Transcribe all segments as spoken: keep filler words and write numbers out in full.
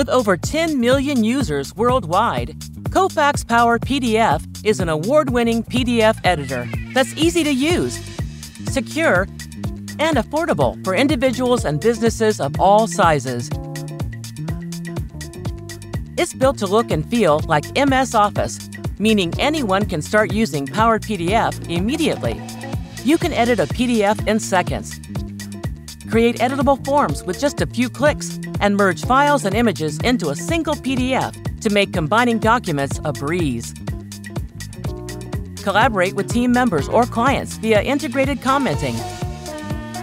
With over ten million users worldwide, Kofax Power P D F is an award-winning P D F editor that's easy to use, secure, and affordable for individuals and businesses of all sizes. It's built to look and feel like M S Office, meaning anyone can start using Power P D F immediately. You can edit a P D F in seconds, create editable forms with just a few clicks, and merge files and images into a single P D F to make combining documents a breeze. Collaborate with team members or clients via integrated commenting.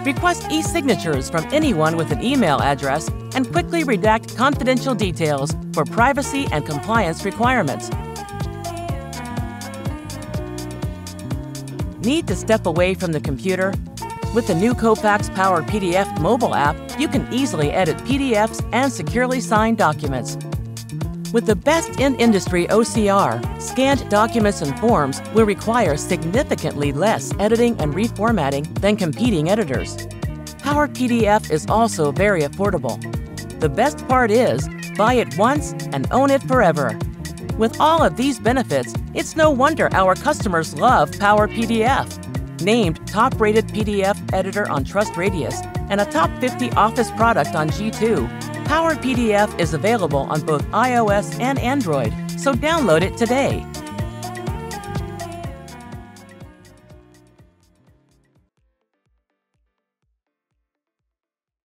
Request e-signatures from anyone with an email address and quickly redact confidential details for privacy and compliance requirements. Need to step away from the computer? With the new Kofax Power P D F mobile app, you can easily edit P D Fs and securely sign documents. With the best in industry O C R, scanned documents and forms will require significantly less editing and reformatting than competing editors. Power P D F is also very affordable. The best part is, buy it once and own it forever. With all of these benefits, it's no wonder our customers love Power P D F. Named top-rated P D F editor on TrustRadius and a top fifty Office product on G two, Power P D F is available on both i O S and Android, so download it today.